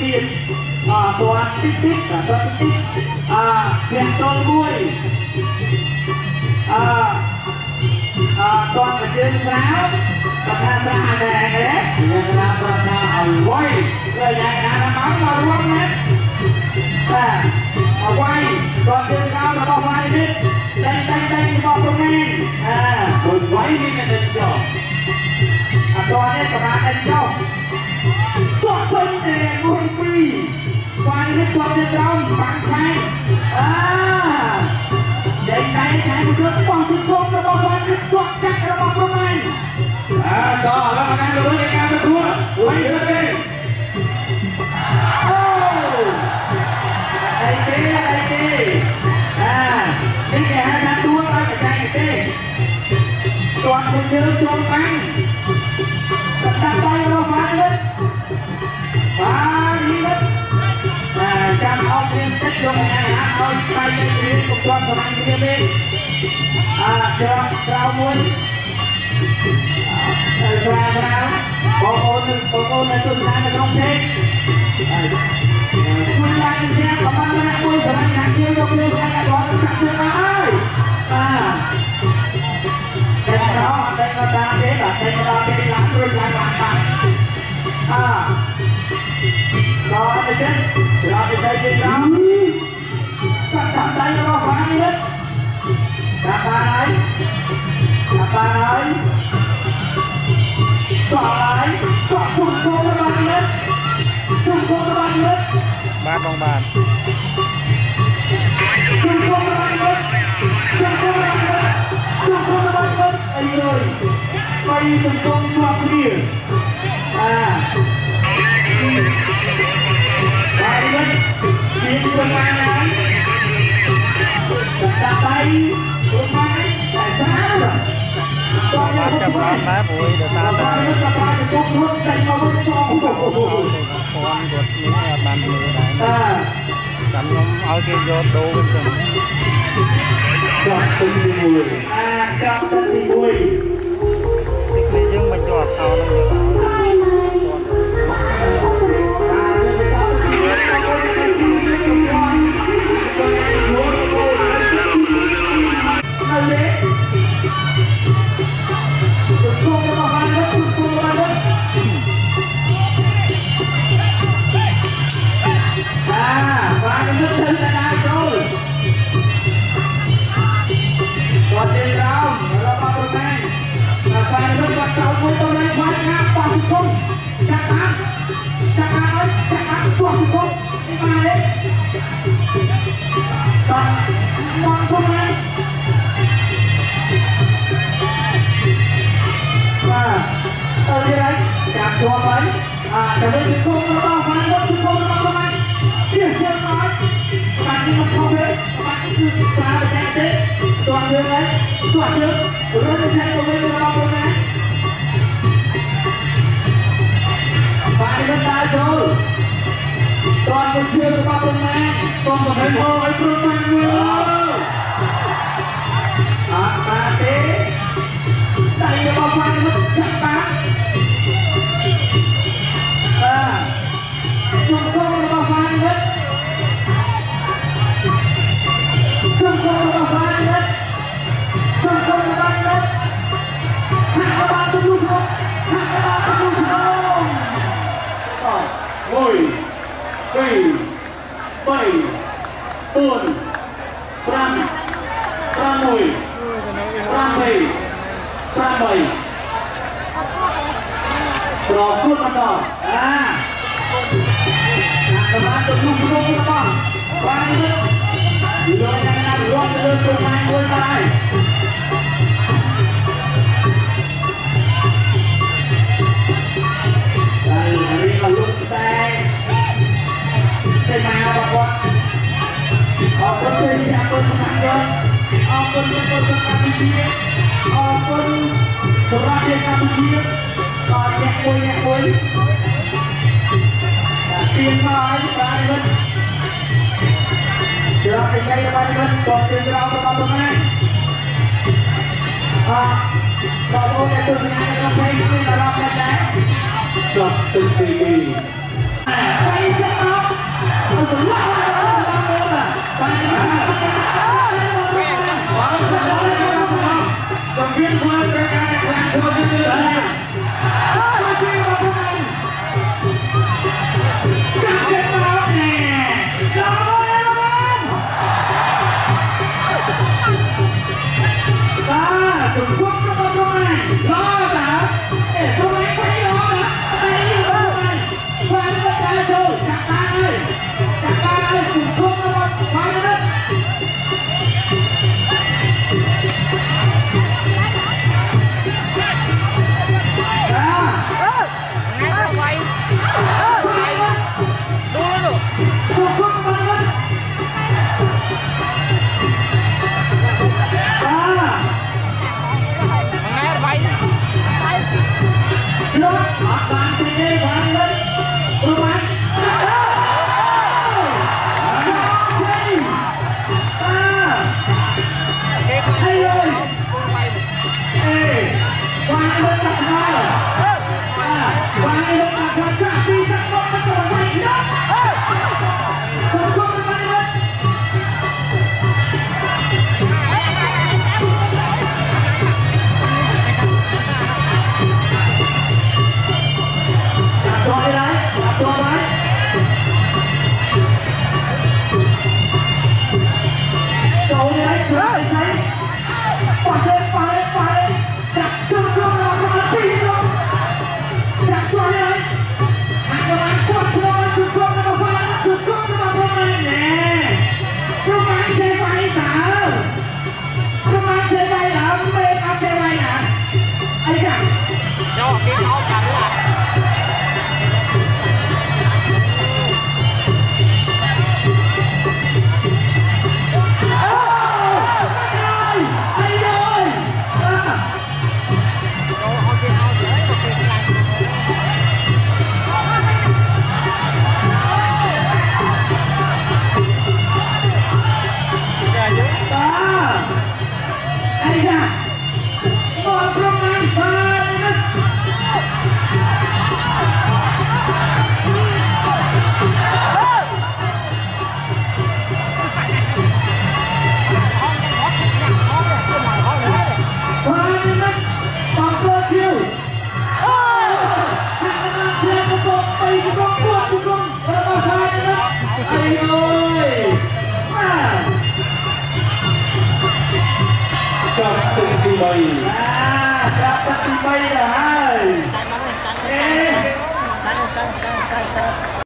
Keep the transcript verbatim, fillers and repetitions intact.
ที่ตัวติ๊กติ๊กนะตัวติ๊กติ๊กเรียนต้นบุ้ยตัวกระเจี๊ยบสาวประธานสาวแดงเอ๊ะยังคณะประธานเอาไว้เลยยังคณะน้ำมาร่วมนะแต่เอาไว้ตัวเจี๊ยบสาวเราเอาไว้นิดใจใจใจบอกตรงนี้อ่าคนไว้นี่เป็นเด็กจบตัวนี้ประมาณเป็นเจ้าตัวต้นเอ๋มุ้ยปีตัวนี้ตัวเจี๊ยบสาวบางไทยอ่าใจใจใจก็ต้องติดตามระบบการติดตามจากระบบประมาณอ่าต่อแล้วมาดูในการประท้วงไว้เถอะเองโอ้ใจใจใจใจอ่านี่แกให้การตัวเราใจใจตัวคนเดียวจงฟังตัดใจเราฟังเลยฟังนี่เลยแต่จำเอาเพียงแต่จงแหงเอาใจใจกับตัวประมาณนี้เลยอ่าเจ้าเรามุ่งเจ้าเราโอ้โหโอ้โหในสุดท้ายมันต้องเช็คคุณยายเสียประมาณนั้นคุณสมัยนั้นเที่ยวยกเลิกการก่อสร้างเชื่อไหมอ่าแต่เราแต่เราตามเด็กแต่เราเป็นหลังรุ่นหลังหลังหลังอ่าเราไปเช็คเราไปเช็คเราก็ทำใจเราฟังนิดกลับไปกลับไปกลับไปกลับชุมชนบ้านเล็กชุมชนบ้านเล็กบ้านบางบ้านชุมชนบ้านเล็กชุมชนบ้านเล็กชุมชนบ้านเล็กไอ้เลยไปชุมชนตัวเดียวอ่าบ้านเล็กยืนตรงนั้นจะไปถูกไหมแต่ซาละจะมาจะมาแม่บุยเดี๋ยวซาละจะไปถูกทุกใจเราไม่ชอบถูกถูกถูกคนกดนี้บันเลยได้จันลมเอาเกี่ยวดูกันจังจับตุ้งบุยจับตุ้งบุยสิ่งที่ยังไม่จบเอานั่นเอง Terima kasih banyak.